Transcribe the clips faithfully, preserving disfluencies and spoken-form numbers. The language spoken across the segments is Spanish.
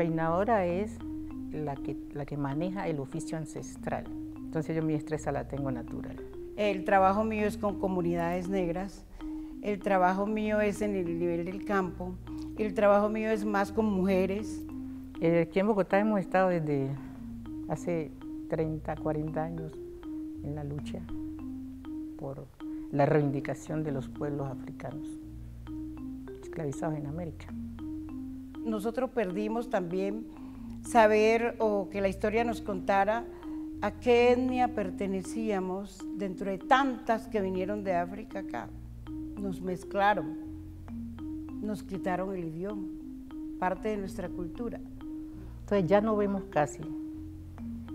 peinadora es la que, la que maneja el oficio ancestral, entonces yo mi destreza la tengo natural. El trabajo mío es con comunidades negras, el trabajo mío es en el nivel del campo, el trabajo mío es más con mujeres. Eh, aquí en Bogotá hemos estado desde hace treinta, cuarenta años en la lucha por la reivindicación de los pueblos africanos esclavizados en América. Nosotros perdimos también saber o que la historia nos contara a qué etnia pertenecíamos dentro de tantas que vinieron de África acá. Nos mezclaron, nos quitaron el idioma, parte de nuestra cultura. Entonces ya no vemos casi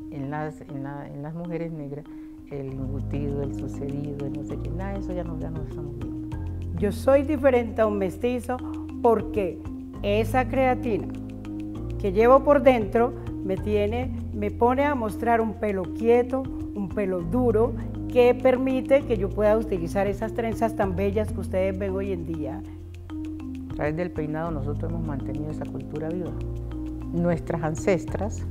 en las, en la, en las mujeres negras el embutido, el sucedido, el no sé qué, nada de eso ya no, ya no estamos viendo. Yo soy diferente a un mestizo porque esa creatina que llevo por dentro me tiene, me pone a mostrar un pelo quieto, un pelo duro, que permite que yo pueda utilizar esas trenzas tan bellas que ustedes ven hoy en día. A través del peinado nosotros hemos mantenido esa cultura viva. Nuestras ancestras,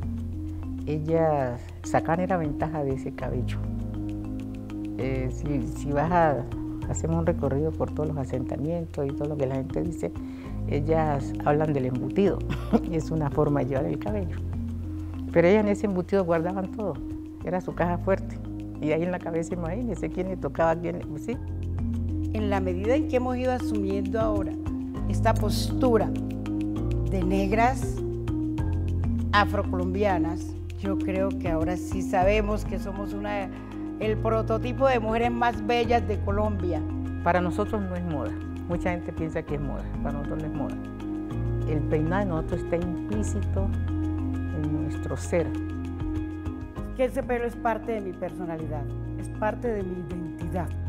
ellas sacan era ventaja de ese cabello. Eh, si, si vas a, hacemos un recorrido por todos los asentamientos y todo lo que la gente dice, ellas hablan del embutido, y es una forma de llevar el cabello. Pero ellas en ese embutido guardaban todo, era su caja fuerte. Y ahí en la cabeza, imagínense quién le tocaba, quién le... Sí. En la medida en que hemos ido asumiendo ahora esta postura de negras afrocolombianas, yo creo que ahora sí sabemos que somos una, el prototipo de mujeres más bellas de Colombia. Para nosotros no es moda. Mucha gente piensa que es moda, para nosotros no es moda. El peinado de nosotros está implícito en nuestro ser. Que ese pelo es parte de mi personalidad, es parte de mi identidad.